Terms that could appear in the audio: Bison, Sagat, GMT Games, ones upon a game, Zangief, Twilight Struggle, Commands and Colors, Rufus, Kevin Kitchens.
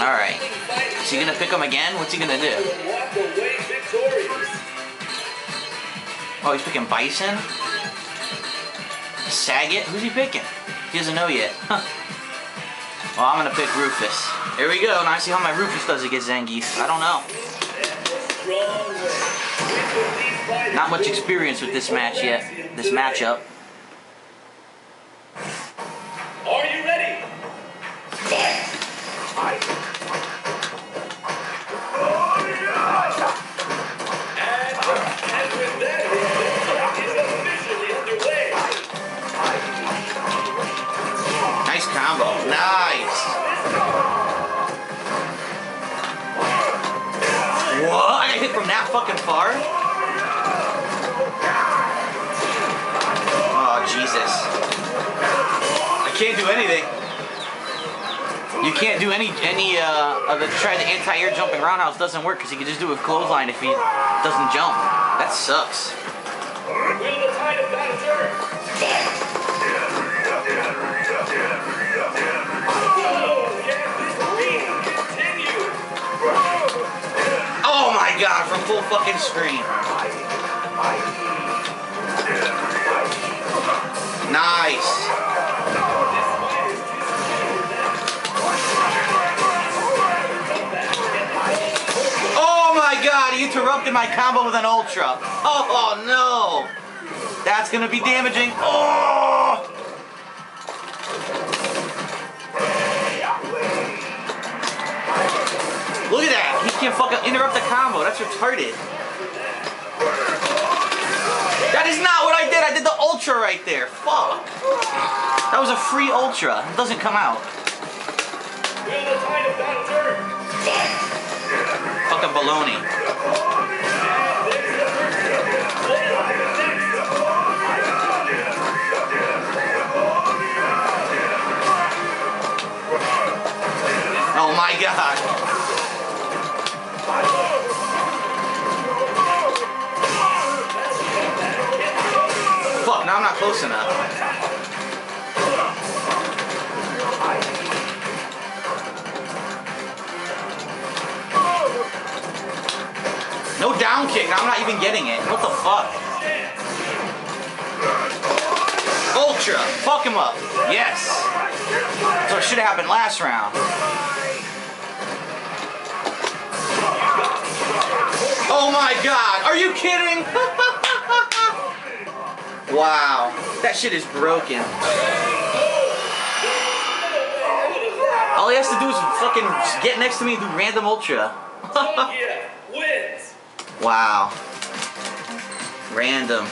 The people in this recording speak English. Alright. Is he gonna pick him again? What's he gonna do? Oh, he's picking Bison? Sagat? Who's he picking? He doesn't know yet. Huh. Well, I'm gonna pick Rufus. Here we go. Now I see how my Rufus does against Zangief. I don't know. Not much experience with this match yet. This matchup. Are you ready? Nice combo. Nice. Whoa, I got hit from that fucking far? Oh, Jesus. Can't do anything. You can't do any try the anti-air jumping roundhouse doesn't work because he can just do a clothesline if he doesn't jump. That sucks. Oh my god, from full fucking screen. Nice. Interrupted my combo with an ultra. Oh no! That's gonna be damaging. Oh! Look at that! He can't fucking interrupt the combo. That's retarded. That is not what I did. I did the ultra right there. Fuck! That was a free ultra. It doesn't come out. Fucking baloney. Oh my god. Fuck, now I'm not close enough. No down kick, now I'm not even getting it. What the fuck? Ultra, fuck him up. Yes. That's what should have happened last round. Oh my god, are you kidding? Wow, that shit is broken. All he has to do is fucking get next to me and do random ultra. Wow. Random.